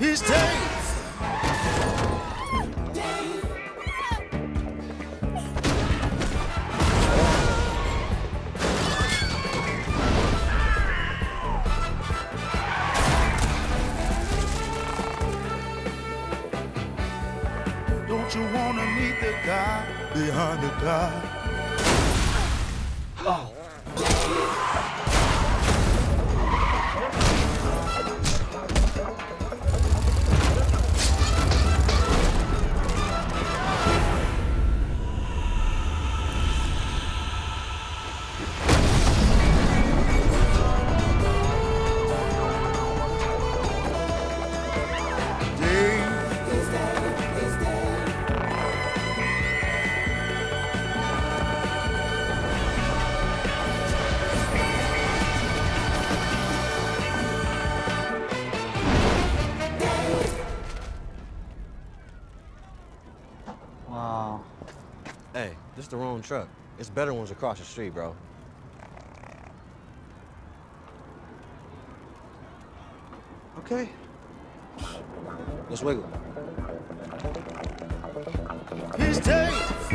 He's Dave! Dave! Don't you wanna meet the guy behind the guy? Oh. Wow. Hey, this is the wrong truck. It's better ones across the street, bro. Okay. Let's wiggle. He's dead!